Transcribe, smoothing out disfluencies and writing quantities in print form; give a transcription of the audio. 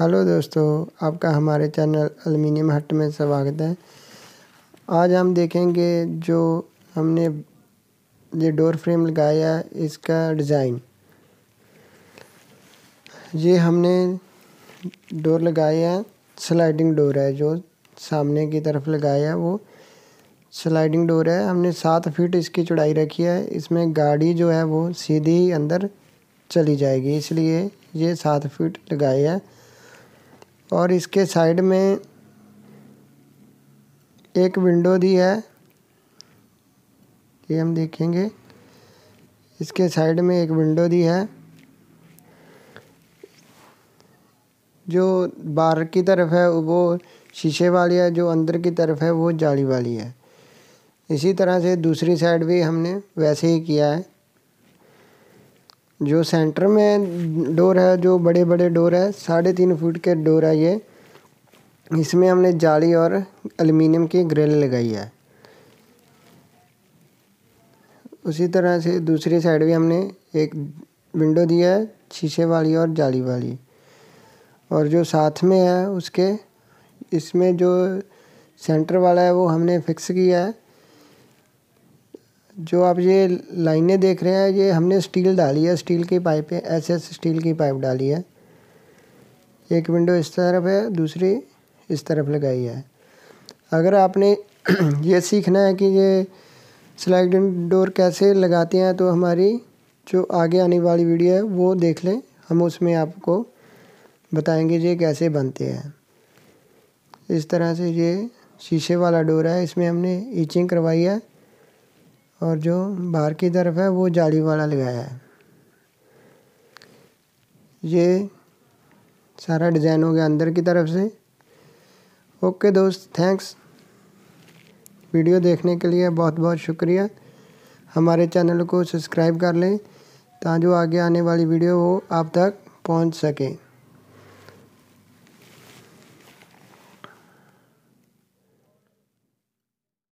Hello दोस्तों, आपका हमारे चैनल एल्युमिनियम हट में स्वागत है। आज हम देखेंगे जो हमने ये डोर फ्रेम लगाया इसका डिज़ाइन। ये हमने डोर लगाया है, स्लाइडिंग डोर है, जो सामने की तरफ लगाया है वो स्लाइडिंग डोर है। हमने 7 फीट इसकी चौड़ाई रखी है। इसमें गाड़ी जो है वो सीधी अंदर चली जाएगी, इसलिए ये 7 फीट लगाया है। और इसके साइड में एक विंडो दी है, ये हम देखेंगे। इसके साइड में एक विंडो दी है जो बाहर की तरफ है, वो शीशे वाली है, जो अंदर की तरफ है वो जाली वाली है। इसी तरह से दूसरी साइड भी हमने वैसे ही किया है। जो सेंटर में डोर है, जो बड़े बड़े डोर है, 3.5 फीट के डोर है ये, इसमें हमने जाली और एल्युमिनियम की ग्रिल लगाई है। उसी तरह से दूसरी साइड भी हमने एक विंडो दी है, शीशे वाली और जाली वाली। और जो साथ में है उसके, इसमें जो सेंटर वाला है वो हमने फिक्स किया है। जो आप ये लाइनें देख रहे हैं, ये हमने स्टील डाली है, स्टील की पाइप है, SS स्टील की पाइप डाली है। एक विंडो इस तरफ है, दूसरी इस तरफ लगाई है। अगर आपने ये सीखना है कि ये स्लाइडिंग डोर कैसे लगाते हैं, तो हमारी जो आगे आने वाली वीडियो है वो देख लें, हम उसमें आपको बताएंगे ये कैसे बनते हैं। इस तरह से ये शीशे वाला डोर है, इसमें हमने ईचिंग करवाई है। और जो बाहर की तरफ है वो जाली वाला लगाया है। ये सारा डिज़ाइन हो गया अंदर की तरफ से। ओके दोस्त, थैंक्स। वीडियो देखने के लिए बहुत बहुत शुक्रिया। हमारे चैनल को सब्सक्राइब कर लें ताकि जो आगे आने वाली वीडियो वो आप तक पहुंच सके।